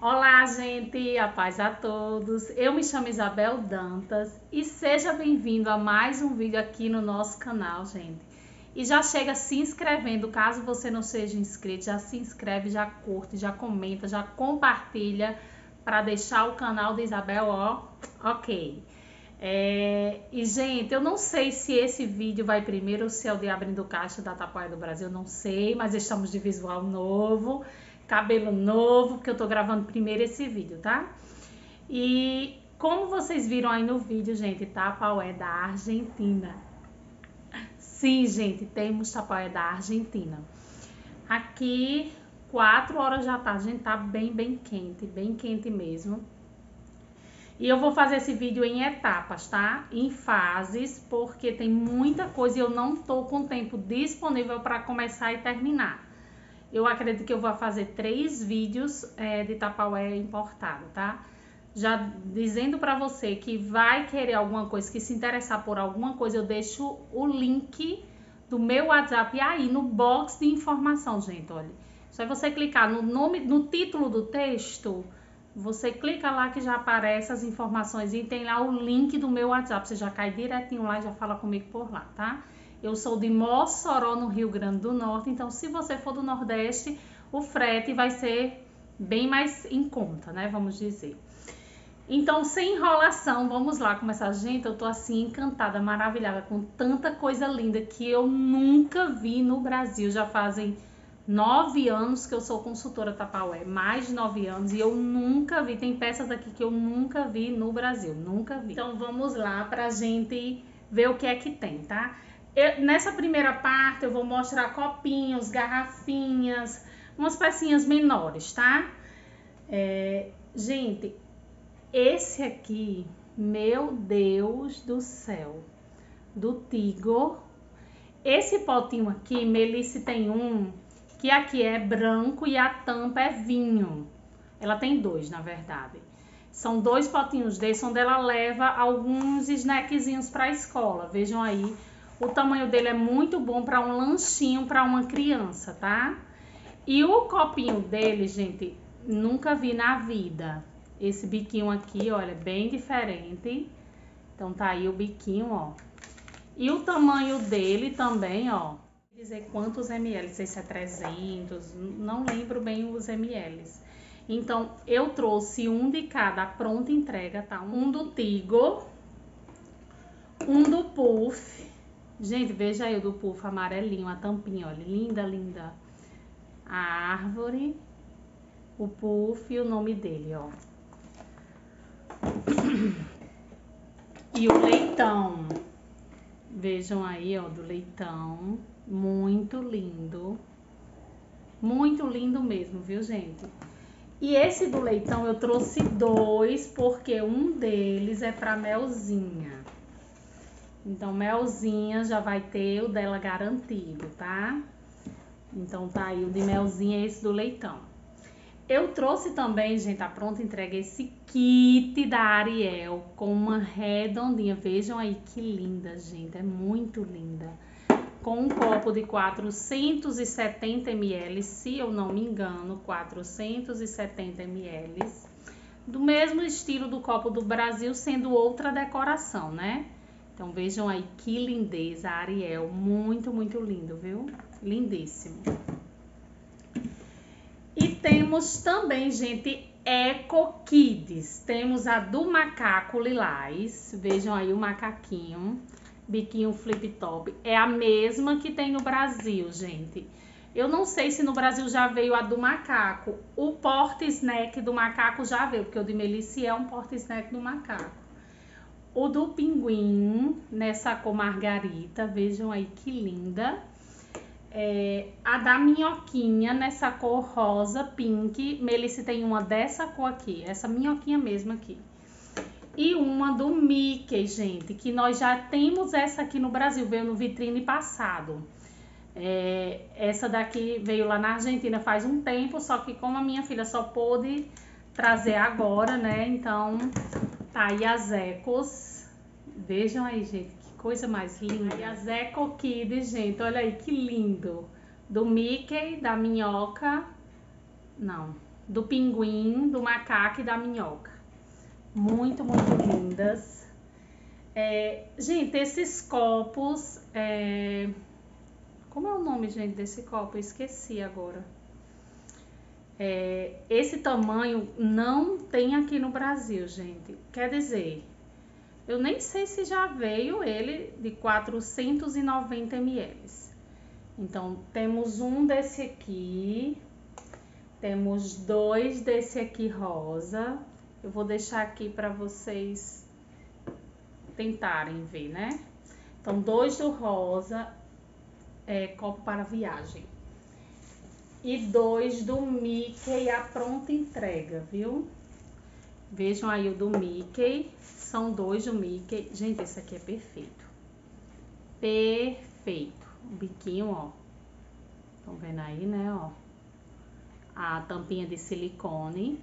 Olá, gente! A paz a todos! Eu me chamo Isabel Dantas e seja bem-vindo a mais um vídeo aqui no nosso canal, gente. E já chega se inscrevendo, caso você não seja inscrito, já se inscreve, já curte, já comenta, já compartilha para deixar o canal da Isabel, ó, ok. E, gente, eu não sei se esse vídeo vai primeiro ou se é o de abrindo caixa da Tapuer do Brasil, não sei, mas estamos de visual novo. Cabelo novo, porque eu tô gravando primeiro esse vídeo, tá? E como vocês viram aí no vídeo, gente, Tapaué da Argentina. Sim, gente, temos Tapaué da Argentina. Aqui, 4 horas da tarde, gente, tá bem quente mesmo. E eu vou fazer esse vídeo em etapas, tá? Em fases, porque tem muita coisa e eu não tô com tempo disponível para começar e terminar. Eu acredito que eu vou fazer 3 vídeos de Tapaué importado, tá? Já dizendo pra você que vai querer alguma coisa, que se interessar por alguma coisa, eu deixo o link do meu WhatsApp aí no box de informação, gente, olha. Só você clicar no nome, no título do texto, você clica lá que já aparece as informações e tem lá o link do meu WhatsApp. Você já cai direitinho lá e já fala comigo por lá, tá? Eu sou de Mossoró, no Rio Grande do Norte, então se você for do Nordeste, o frete vai ser bem mais em conta, né, vamos dizer. Então, sem enrolação, vamos lá começar. Gente, eu tô assim encantada, maravilhada com tanta coisa linda que eu nunca vi no Brasil. Já fazem 9 anos que eu sou consultora Tapaué, mais de 9 anos, e eu nunca vi. Tem peças aqui que eu nunca vi no Brasil, nunca vi. Então, vamos lá pra gente ver o que é que tem, tá? Nessa primeira parte eu vou mostrar copinhos, garrafinhas, umas pecinhas menores, tá? Gente, esse aqui, meu Deus do céu, do Tigor. Esse potinho aqui, Melissa tem um, que aqui é branco e a tampa é vinho. Ela tem 2, na verdade. São 2 potinhos desses, onde ela leva alguns snackzinhos pra escola, vejam aí. O tamanho dele é muito bom para um lanchinho para uma criança, tá? E o copinho dele, gente, nunca vi na vida. Esse biquinho aqui, olha, bem diferente. Então tá aí o biquinho, ó. E o tamanho dele também, ó. Vou dizer quantos ml, sei se é 300, não lembro bem os ml. Então eu trouxe um de cada, pronta entrega, tá? Um do Tigor, um do Puff. Gente, veja aí o do Puff amarelinho, a tampinha, olha, linda, linda. A árvore, o Puff e o nome dele, ó. E o leitão. Vejam aí, ó, do leitão. Muito lindo mesmo, viu, gente? E esse do leitão eu trouxe 2, porque um deles é pra Melzinha. Então, Melzinha já vai ter o dela garantido, tá? Então, tá aí o de Melzinha e esse do leitão. Eu trouxe também, gente, a pronta entrega, esse kit da Ariel com uma redondinha. Vejam aí que linda, gente. É muito linda. Com um copo de 470 ml, se eu não me engano, 470 ml. Do mesmo estilo do copo do Brasil, sendo outra decoração, né? Então, vejam aí que lindeza, Ariel. Muito lindo, viu? Lindíssimo. E temos também, gente, Eco Kids. Temos a do macaco lilás. Vejam aí o macaquinho. Biquinho flip top. É a mesma que tem no Brasil, gente. Eu não sei se no Brasil já veio a do macaco. O porte snack do macaco já veio, porque o de Melissa é um porte snack do macaco. O do pinguim, nessa cor margarita, vejam aí que linda. A da minhoquinha, nessa cor rosa, pink. Melissa tem uma dessa cor aqui, essa minhoquinha mesmo aqui. E uma do Mickey, gente, que nós já temos essa aqui no Brasil, veio no vitrine passado. Essa daqui veio lá na Argentina faz um tempo, só que como a minha filha só pôde trazer agora, né, então... Tá, e as Ecos, vejam aí, gente, que coisa mais linda. E as Eco Kids, gente, olha aí que lindo. Do Mickey, da minhoca, não, do pinguim, do macaco e da minhoca. Muito, muito lindas. É, gente, esses copos... É... Como é o nome, gente, desse copo? Eu esqueci agora. É, esse tamanho não tem aqui no Brasil, gente. Quer dizer, eu nem sei se já veio ele de 490 ml. Então, temos um desse aqui. Temos dois desse aqui rosa. Eu vou deixar aqui para vocês tentarem ver, né? Então, dois do rosa, copo para viagem. E dois do Mickey a pronta entrega, viu? Vejam aí o do Mickey. São dois do Mickey. Gente, esse aqui é perfeito. Perfeito. O biquinho, ó. Estão vendo aí, né, ó? A tampinha de silicone.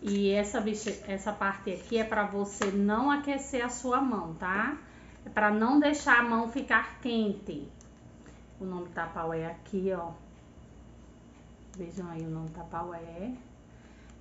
E essa parte aqui é para você não aquecer a sua mão, tá? É para não deixar a mão ficar quente. O nome Tapaué é aqui, ó. Vejam aí o nome Tapaué.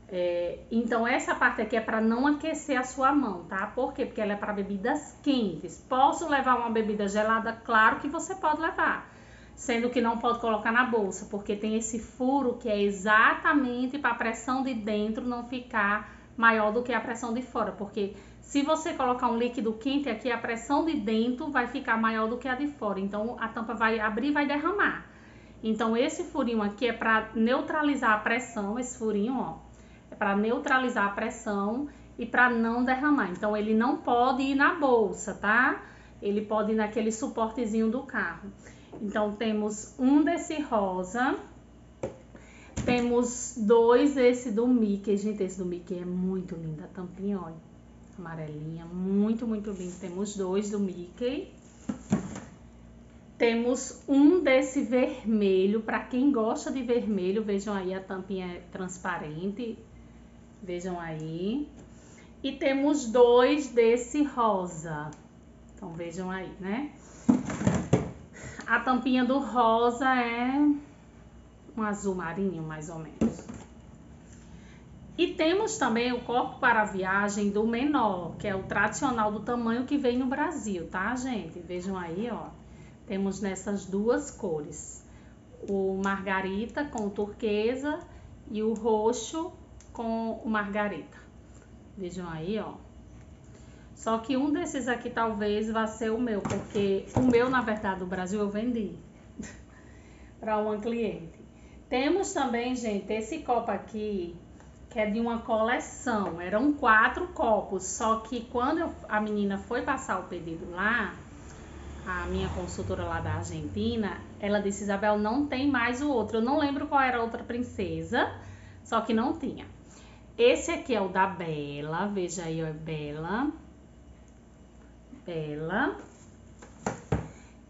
É, então, essa parte aqui é para não aquecer a sua mão, tá? Por quê? Porque ela é para bebidas quentes. Posso levar uma bebida gelada? Claro que você pode levar. Sendo que não pode colocar na bolsa, porque tem esse furo que é exatamente para a pressão de dentro não ficar maior do que a pressão de fora. Porque se você colocar um líquido quente aqui, a pressão de dentro vai ficar maior do que a de fora. Então, a tampa vai abrir e vai derramar. Então, esse furinho aqui é para neutralizar a pressão, esse furinho, ó, é para neutralizar a pressão e para não derramar. Então, ele não pode ir na bolsa, tá? Ele pode ir naquele suportezinho do carro. Então, temos um desse rosa, temos dois desse do Mickey. Gente, esse do Mickey é muito lindo, a tampinha, ó, amarelinha, muito, muito lindo. Temos dois do Mickey. Temos um desse vermelho, para quem gosta de vermelho, vejam aí, a tampinha é transparente, vejam aí. E temos dois desse rosa, então vejam aí, né? A tampinha do rosa é um azul marinho, mais ou menos. E temos também o copo para viagem do menor, que é o tradicional do tamanho que vem no Brasil, tá, gente? Vejam aí, ó. Temos nessas duas cores, o margarita com o turquesa e o roxo com o margarita. Vejam aí, ó. Só que um desses aqui talvez vá ser o meu, porque o meu, na verdade, do Brasil eu vendi para uma cliente. Temos também, gente, esse copo aqui, que é de uma coleção. Eram 4 copos, só que quando a menina foi passar o pedido lá, a minha consultora lá da Argentina, ela disse: Isabel, não tem mais o outro. Eu não lembro qual era a outra princesa, só que não tinha. Esse aqui é o da Bela, veja aí, ó, é Bela. Bela.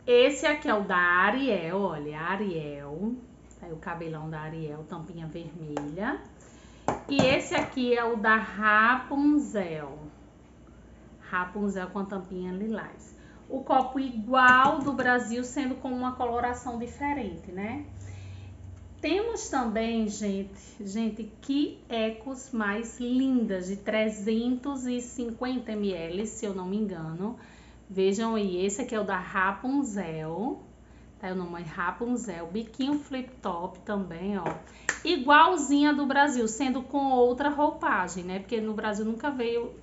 Esse aqui é o da Ariel, olha, Ariel. Tá aí o cabelão da Ariel, tampinha vermelha. E esse aqui é o da Rapunzel. Rapunzel com a tampinha lilás. O copo igual do Brasil, sendo com uma coloração diferente, né? Temos também, gente, que ecos mais lindas, de 350 ml, se eu não me engano. Vejam aí, esse aqui é o da Rapunzel, tá? O nome é Rapunzel, biquinho flip top também, ó. Igualzinha do Brasil, sendo com outra roupagem, né? Porque no Brasil nunca veio...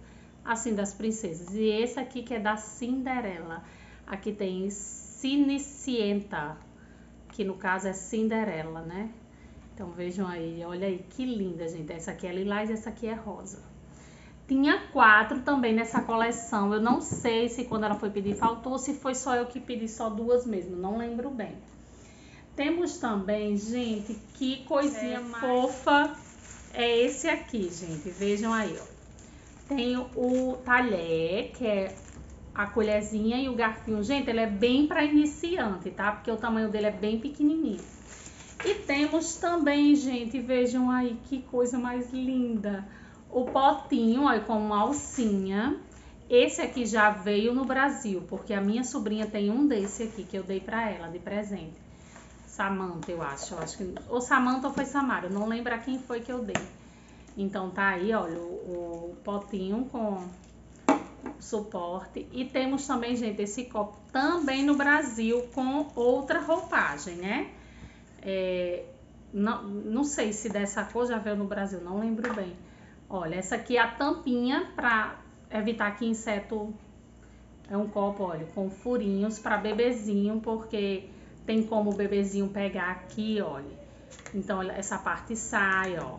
assim, das princesas. E esse aqui que é da Cinderela. Aqui tem Cinicienta, que no caso é Cinderela, né? Então vejam aí, olha aí que linda, gente. Essa aqui é lilás e essa aqui é rosa. Tinha 4 também nessa coleção. Eu não sei se quando ela foi pedir faltou, se foi só eu que pedi só 2 mesmo, não lembro bem. Temos também, gente, que coisinha fofa é esse aqui, gente. Vejam aí, ó. Tem o talher, que é a colherzinha e o garfinho. Gente, ele é bem para iniciante, tá? Porque o tamanho dele é bem pequenininho. E temos também, gente, vejam aí que coisa mais linda. O potinho, olha, com uma alcinha. Esse aqui já veio no Brasil, porque a minha sobrinha tem um desse aqui que eu dei para ela de presente. Samanta, eu acho. Ou Samanta ou foi Samara, eu não lembro a quem foi que eu dei. Então tá aí, olha, o potinho com suporte. E temos também, gente, esse copo também no Brasil com outra roupagem, né? Não sei se dessa cor já veio no Brasil, não lembro bem. Olha, essa aqui é a tampinha para evitar que inseto... É um copo, olha, com furinhos para bebezinho, porque tem como o bebezinho pegar aqui, olha. Então, essa parte sai, ó.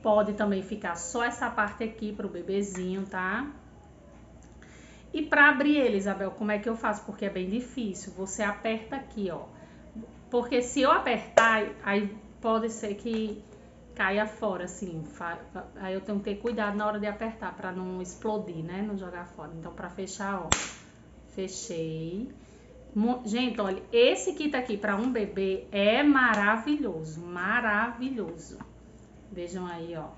Pode também ficar só essa parte aqui pro bebezinho, tá? E para abrir ele, Isabel, como é que eu faço? Porque é bem difícil. Você aperta aqui, ó. Porque se eu apertar, aí pode ser que caia fora, assim. Aí eu tenho que ter cuidado na hora de apertar, para não explodir, né? Não jogar fora. Então, para fechar, ó. Fechei. Gente, olha, esse kit aqui para um bebê é maravilhoso, maravilhoso. Vejam aí, ó.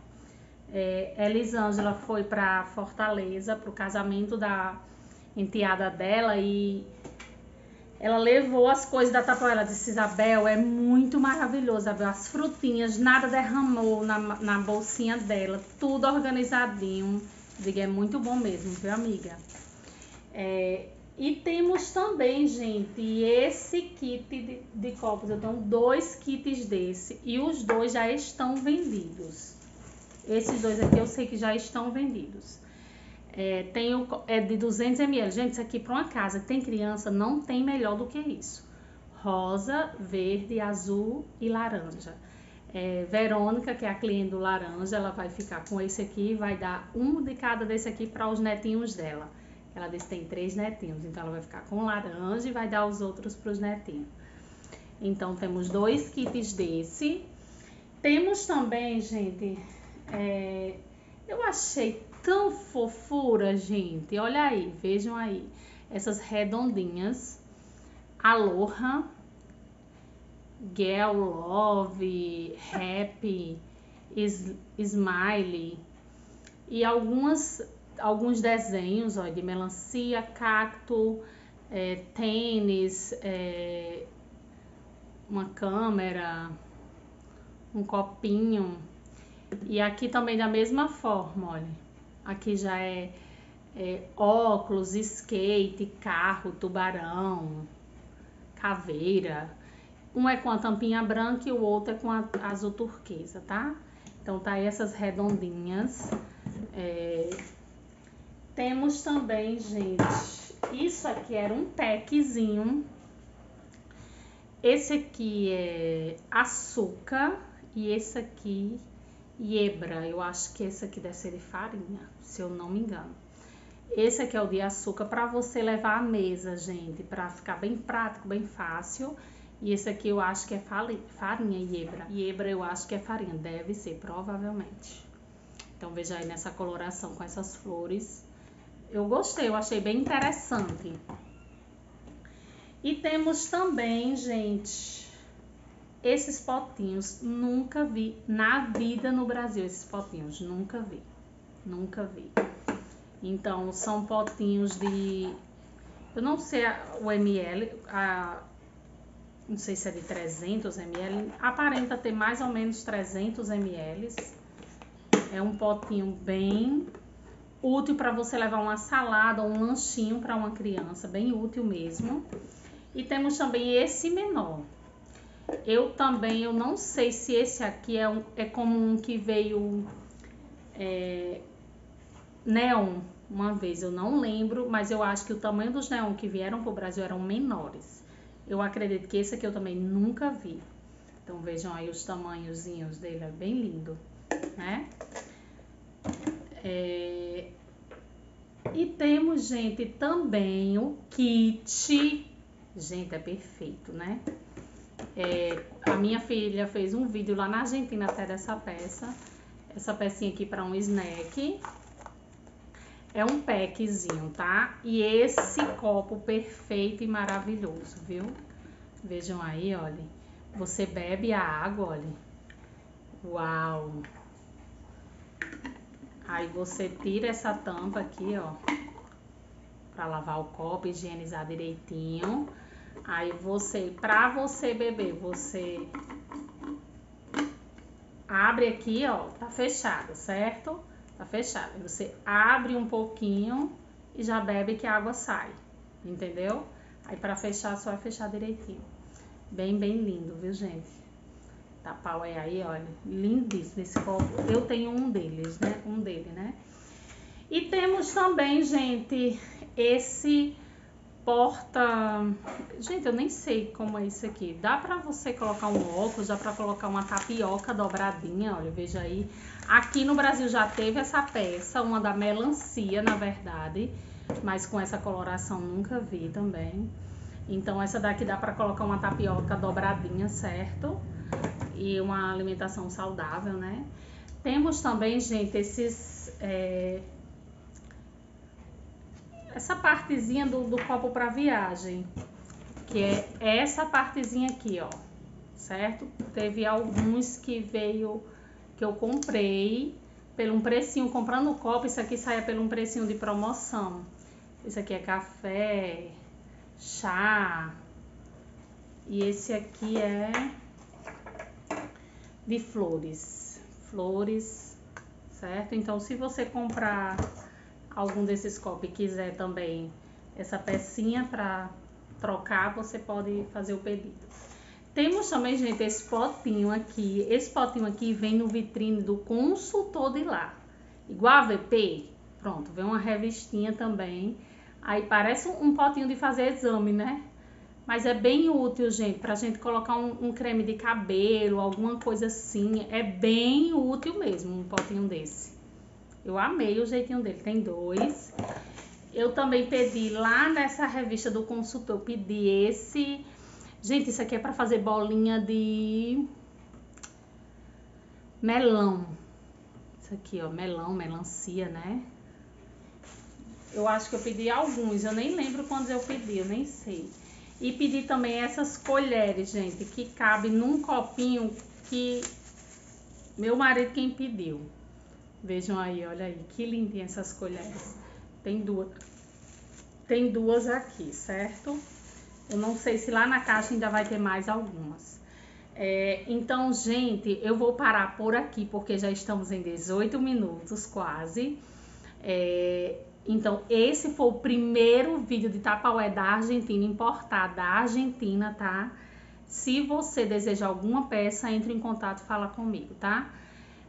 Elisângela foi para Fortaleza, pro casamento da enteada dela e ela levou as coisas da Tapuer. Ela disse, Isabel, é muito maravilhoso, Isabel. As frutinhas, nada derramou na bolsinha dela, tudo organizadinho. Digo, é muito bom mesmo, viu, amiga? E temos também, gente, esse kit de copos. Eu tenho 2 kits desse e os 2 já estão vendidos. Esses 2 aqui eu sei que já estão vendidos. É de 200 ml. Gente, isso aqui para uma casa que tem criança não tem melhor do que isso. Rosa, verde, azul e laranja. Verônica, que é a cliente do laranja, ela vai ficar com esse aqui e vai dar um de cada desse aqui para os netinhos dela. Ela disse que tem 3 netinhos, então ela vai ficar com laranja e vai dar os outros para os netinhos. Então, temos 2 kits desse. Temos também, gente, eu achei tão fofura, gente. Olha aí, vejam aí. Essas redondinhas. Aloha. Girl Love. Happy. Smiley. E alguns desenhos, ó, de melancia, cacto, tênis, uma câmera, um copinho. E aqui também da mesma forma, olha. Aqui já é óculos, skate, carro, tubarão, caveira. Um é com a tampinha branca e o outro é com a azul turquesa, tá? Então tá aí essas redondinhas. Temos também, gente, isso aqui era um packzinho. Esse aqui é açúcar e esse aqui yebra. Eu acho que esse aqui deve ser de farinha, se eu não me engano. Esse aqui é o de açúcar para você levar à mesa, gente, para ficar bem prático, bem fácil. E esse aqui eu acho que é farinha yebra. Yebra eu acho que é farinha, deve ser, provavelmente. Então veja aí nessa coloração com essas flores. Eu gostei, eu achei bem interessante. E temos também, gente, esses potinhos. Nunca vi na vida no Brasil esses potinhos. Nunca vi. Nunca vi. Então, são potinhos de... Eu não sei o ml. Não sei se é de 300 ml. Aparenta ter mais ou menos 300 ml. É um potinho bem útil para você levar uma salada ou um lanchinho para uma criança, bem útil mesmo. E temos também esse menor. Eu não sei se esse aqui é como um que veio neon uma vez, eu não lembro, mas eu acho que o tamanho dos neon que vieram para o Brasil eram menores. Eu acredito que esse aqui eu também nunca vi. Então vejam aí os tamanhozinhos dele, é bem lindo, né? E temos, gente, também o kit. Gente, é perfeito, né? A minha filha fez um vídeo lá na Argentina até dessa peça. Essa pecinha aqui para um snack. É um packzinho, tá? E esse copo perfeito e maravilhoso, viu? Vejam aí, olha. Você bebe a água, olha. Uau! Aí você tira essa tampa aqui, ó, pra lavar o copo, higienizar direitinho. Aí pra você beber, você abre aqui, ó, tá fechado, certo? Tá fechado. Você abre um pouquinho e já bebe que a água sai, entendeu? Aí pra fechar, só é fechar direitinho. Bem, bem lindo, viu, gente? Tapaué aí, olha, lindíssimo esse copo. Eu tenho um deles, né? Um dele, né? E temos também, gente, esse porta... Gente, eu nem sei como é isso aqui. Dá pra você colocar um óculos, dá pra colocar uma tapioca dobradinha, olha, veja aí. Aqui no Brasil já teve essa peça, uma da melancia, na verdade, mas com essa coloração nunca vi também. Então essa daqui dá pra colocar uma tapioca dobradinha, certo? E uma alimentação saudável, né? Temos também, gente, esses... Essa partezinha do copo para viagem, que é essa partezinha aqui, ó, certo? Teve alguns que veio, que eu comprei, pelo um precinho, comprando o copo, isso aqui saia pelo um precinho de promoção. Isso aqui é café, chá, e esse aqui é... de flores, flores, certo? Então, se você comprar algum desses copos e quiser também essa pecinha para trocar, você pode fazer o pedido. Temos também, gente, esse potinho aqui. Esse potinho aqui vem no vitrine do consultor de lá, igual a VP. Pronto, vem uma revistinha também. Aí parece um potinho de fazer exame, né? Mas é bem útil, gente, pra gente colocar um creme de cabelo, alguma coisa assim. É bem útil mesmo um potinho desse. Eu amei o jeitinho dele, tem dois. Eu também pedi lá nessa revista do consultor, eu pedi esse. Gente, isso aqui é pra fazer bolinha de melão. Isso aqui, ó, melão, melancia, né? Eu acho que eu pedi alguns, eu nem lembro quantos eu pedi, eu nem sei. E pedi também essas colheres, gente, que cabe num copinho que meu marido quem pediu. Vejam aí, olha aí, que lindinha essas colheres. Tem duas aqui, certo? Eu não sei se lá na caixa ainda vai ter mais algumas. Então, gente, eu vou parar por aqui, porque já estamos em 18 minutos quase. Então, esse foi o primeiro vídeo de Tapaué da Argentina, importado da Argentina, tá? Se você deseja alguma peça, entre em contato e fala comigo, tá?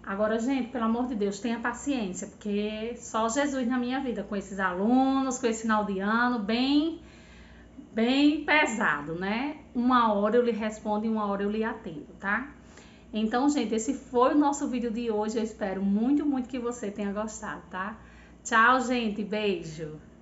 Agora, gente, pelo amor de Deus, tenha paciência, porque só Jesus na minha vida, com esses alunos, com esse final de ano, bem pesado, né? Uma hora eu lhe respondo e uma hora eu lhe atendo, tá? Então, gente, esse foi o nosso vídeo de hoje. Eu espero muito, muito que você tenha gostado, tá? Tchau, gente. Beijo.